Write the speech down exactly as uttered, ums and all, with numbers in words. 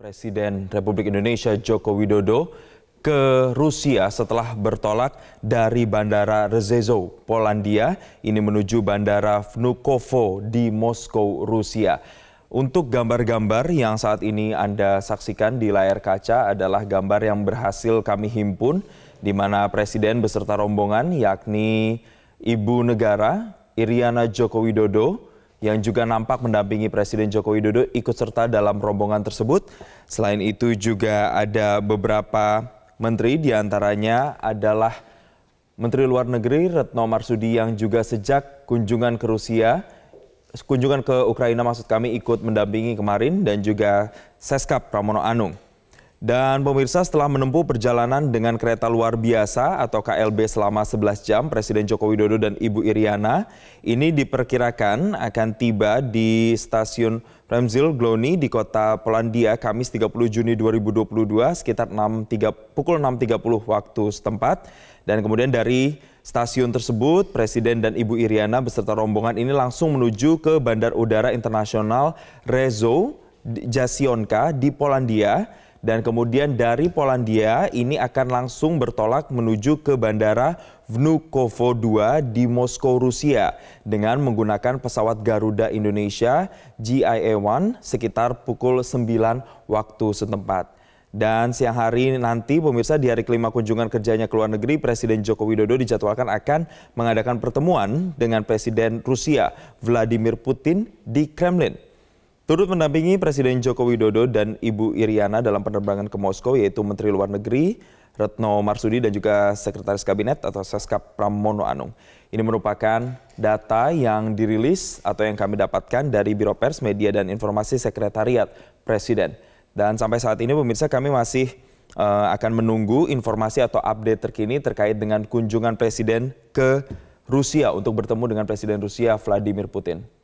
Presiden Republik Indonesia Joko Widodo ke Rusia setelah bertolak dari Bandara Rzeszów, Polandia, ini menuju Bandara Vnukovo di Moskow, Rusia. Untuk gambar-gambar yang saat ini Anda saksikan di layar kaca adalah gambar yang berhasil kami himpun, di mana Presiden beserta rombongan yakni Ibu Negara Iriana Joko Widodo yang juga nampak mendampingi Presiden Joko Widodo ikut serta dalam rombongan tersebut. Selain itu juga ada beberapa menteri, diantaranya adalah Menteri Luar Negeri Retno Marsudi yang juga sejak kunjungan ke Rusia Kunjungan ke Ukraina maksud kami ikut mendampingi kemarin, dan juga Seskap Pramono Anung. Dan pemirsa, setelah menempuh perjalanan dengan kereta luar biasa atau K L B selama sebelas jam, Presiden Joko Widodo dan Ibu Iriana ini diperkirakan akan tiba di stasiun Przemysl Glowny di kota Polandia Kamis tiga puluh Juni dua ribu dua puluh dua sekitar pukul enam tiga puluh waktu setempat. Dan kemudian dari stasiun tersebut, Presiden dan Ibu Iriana beserta rombongan ini langsung menuju ke Bandar Udara Internasional Rzeszów-Jasionka di Polandia. Dan kemudian dari Polandia ini akan langsung bertolak menuju ke Bandara Vnukovo dua di Moskow, Rusia dengan menggunakan pesawat Garuda Indonesia J I A satu sekitar pukul sembilan waktu setempat. Dan siang hari nanti pemirsa, di hari kelima kunjungan kerjanya ke luar negeri, Presiden Joko Widodo dijadwalkan akan mengadakan pertemuan dengan Presiden Rusia Vladimir Putin di Kremlin. Turut mendampingi Presiden Joko Widodo dan Ibu Iriana dalam penerbangan ke Moskow yaitu Menteri Luar Negeri Retno Marsudi dan juga Sekretaris Kabinet atau Seskap Pramono Anung. Ini merupakan data yang dirilis atau yang kami dapatkan dari Biro Pers, Media dan Informasi Sekretariat Presiden. Dan sampai saat ini pemirsa, kami masih uh, akan menunggu informasi atau update terkini terkait dengan kunjungan Presiden ke Rusia untuk bertemu dengan Presiden Rusia Vladimir Putin.